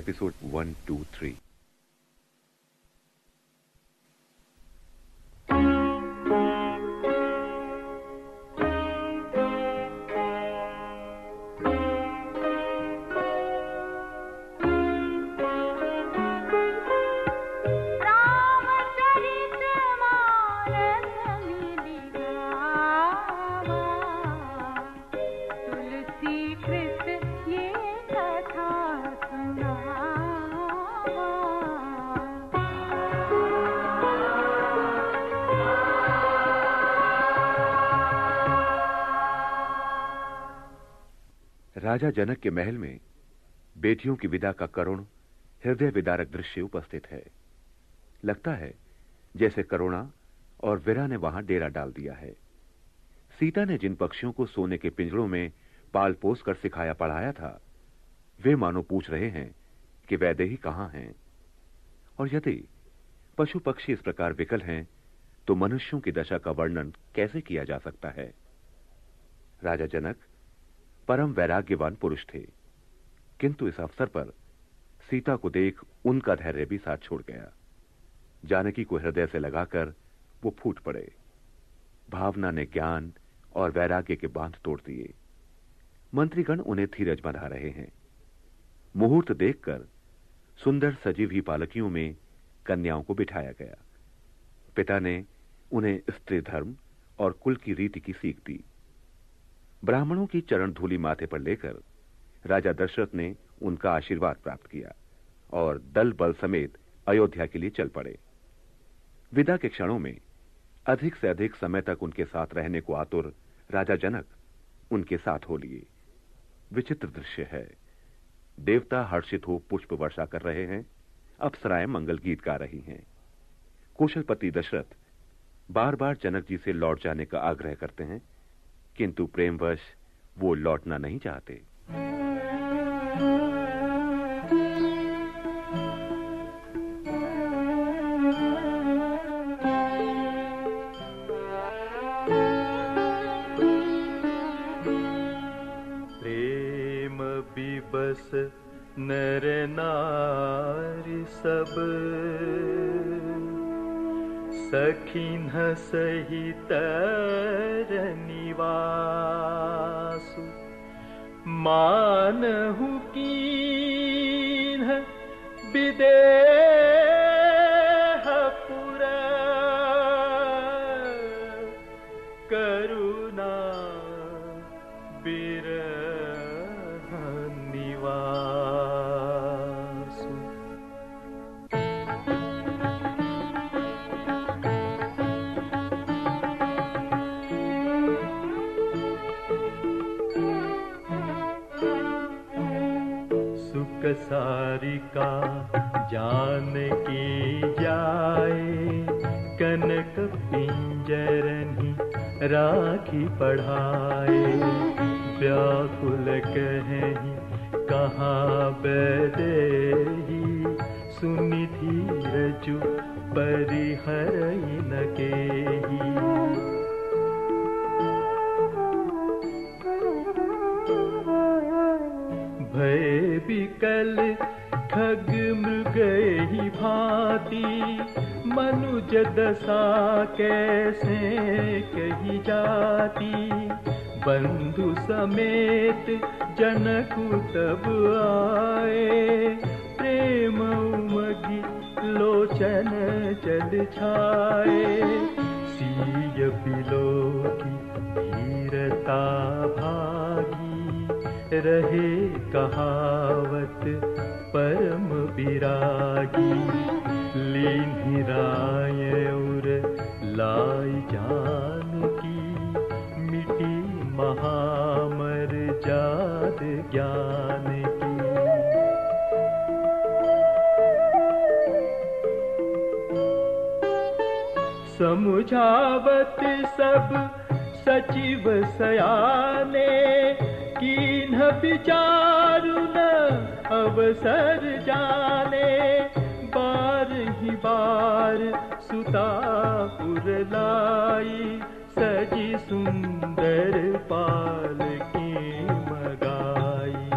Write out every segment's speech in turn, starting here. Episode 1, 2, 3। राजा जनक के महल में बेटियों की विदा का करुण हृदय विदारक दृश्य उपस्थित है। लगता है जैसे करुणा और वीरा ने वहां डेरा डाल दिया है। सीता ने जिन पक्षियों को सोने के पिंजरों में पाल पोस कर सिखाया पढ़ाया था, वे मानो पूछ रहे हैं कि वैदेही कहां हैं। और यदि पशु पक्षी इस प्रकार विकल हैं तो मनुष्यों की दशा का वर्णन कैसे किया जा सकता है। राजा जनक परम वैराग्यवान पुरुष थे, किंतु इस अवसर पर सीता को देख उनका धैर्य भी साथ छोड़ गया। जानकी को हृदय से लगाकर वो फूट पड़े। भावना ने ज्ञान और वैराग्य के बांध तोड़ दिए। मंत्रीगण उन्हें धीरज बंधा रहे हैं। मुहूर्त देखकर सुंदर सजीव ही पालकियों में कन्याओं को बिठाया गया। पिता ने उन्हें स्त्री धर्म और कुल की रीति की सीख दी। ब्राह्मणों की चरण धूलि माथे पर लेकर राजा दशरथ ने उनका आशीर्वाद प्राप्त किया और दल बल समेत अयोध्या के लिए चल पड़े। विदा के क्षणों में अधिक से अधिक समय तक उनके साथ रहने को आतुर राजा जनक उनके साथ हो लिए। विचित्र दृश्य है। देवता हर्षित हो पुष्प वर्षा कर रहे हैं, अप्सराएं मंगल गीत गा रही हैं। कौशलपति दशरथ बार बार जनक जी से लौट जाने का आग्रह करते हैं, किंतु प्रेमवश वो लौटना नहीं चाहते। प्रेम विवश नर नारी सब सखिन सहित निवासु मानहु कीन्ह विदेह पुर करुणा बिरह निवासु। सारिका जानकी जाए कनक पिंजरनि राखी पढ़ाए। व्याकुल कहीं कहाँ वैदेही सुनि धीरजु परिहरहि न केहि। भय बिकल खग मृगहि भांति मनुज दशा कैसे कही जाती। बंधु समेत जनकु तब आए प्रेम उमगी लोचन जल छाए। सीय बिलोकी धीरता भागी रहे कहावत परम विरागी। लीन्हि राय उर लाई जानकी मिटी महामर जात ज्ञान की। समुझावत सब सचिव सयाने कीन्ह विचारु न अवसर जाने। बार ही बार सुतापुर लाई सजी सुंदर पाल की मगाई।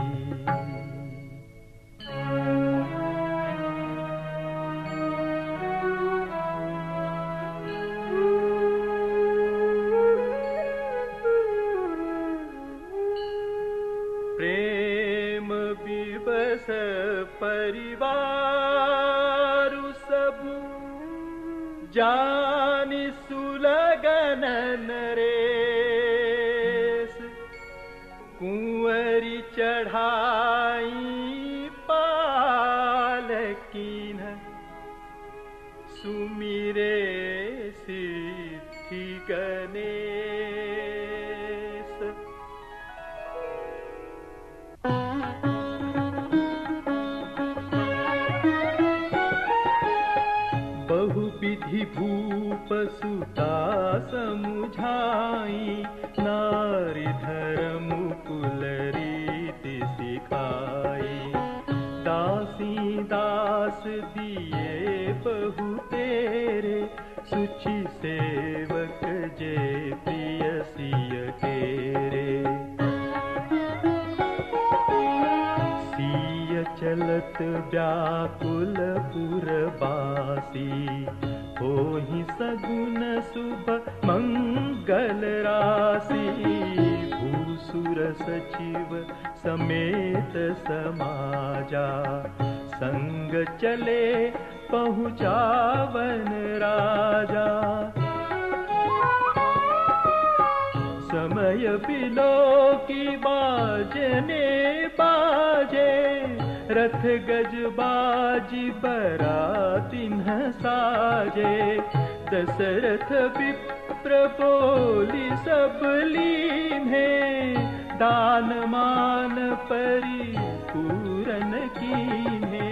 जस परिवारु सबु जानि सुलगन नरेश कुंवरी चढ़ाई पालकीन सुमिरे सिद्धि गणेश। बहुविधि भूप सुता समझाई नारी धर्म कुल रीति सिखाई दासी दास दिए बहु तेरे सुचि सेवक जय प्रिय सिय केरे। सिय चलत व्याकुल पुरबासी होहि सगुन शुभ मंगल राशि भूसुर सचिव समेत समाजा संग चले पहुँचावन राजा। समय बिलो की बाजने बाजे रथ गज बाजी बरातिन साजे दशरथ विप्र बोली सब लीने दान मान परी पूरन कीने।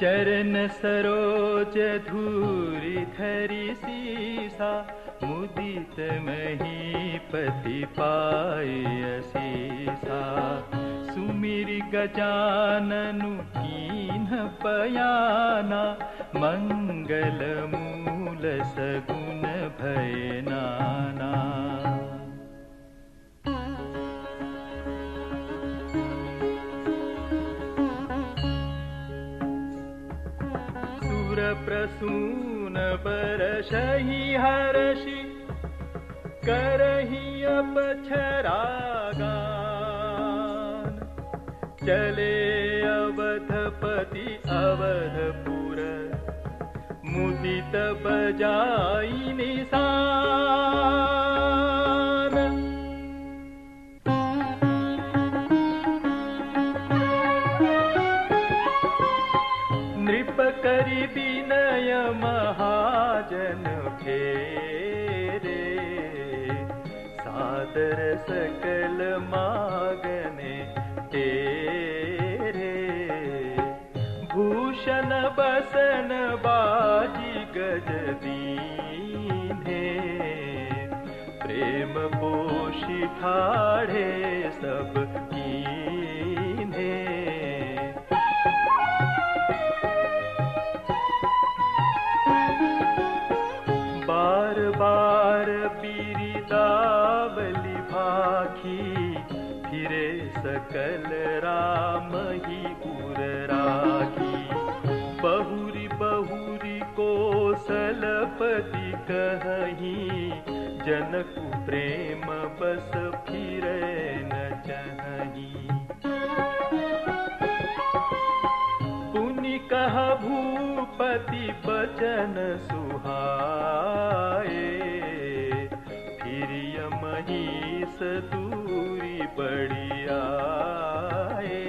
चरण सरोज धूरी धरी सीसा मुदित महीपति पाए असीसा सुमिरि गजाननु कीन्ह पयाना मंगल मूल सगुन भय नाना। सुर प्रसून बरसहि हर्षि करहि अपक्षरा गान चले अवधपति अवधपुर मुदित बजाई निशान। नृप करि विनय महाजन फेरे सादर सकल मागने तेरे। भूषण बसन बाजी गज दीने प्रेम पोषि ठाढ़े सब कीने। बार बिरिदावली भाखी फिरे सकल राम ही उर राखी। बहुरी बहुरी कोसलपति कहीं जनक प्रेम बस फिरे न चहीं। पुनि कह भूपति बचन सुहाए फिरिय महीस दूरी बड़ियाए।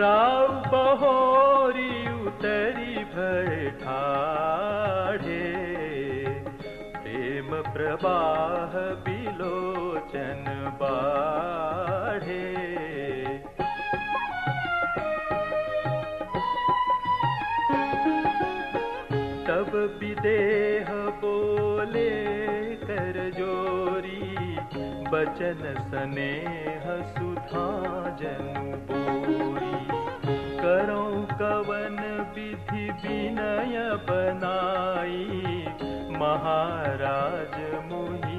राव बहोरी उतरी भर ठाढ़े प्रेम प्रवाह बिलोचन बाढ़े। तब विदेह बोले कर जोरी बचन स्नेह सुधा जनु बोरी। करो कवन विधि विनय बनाई महाराज मोहि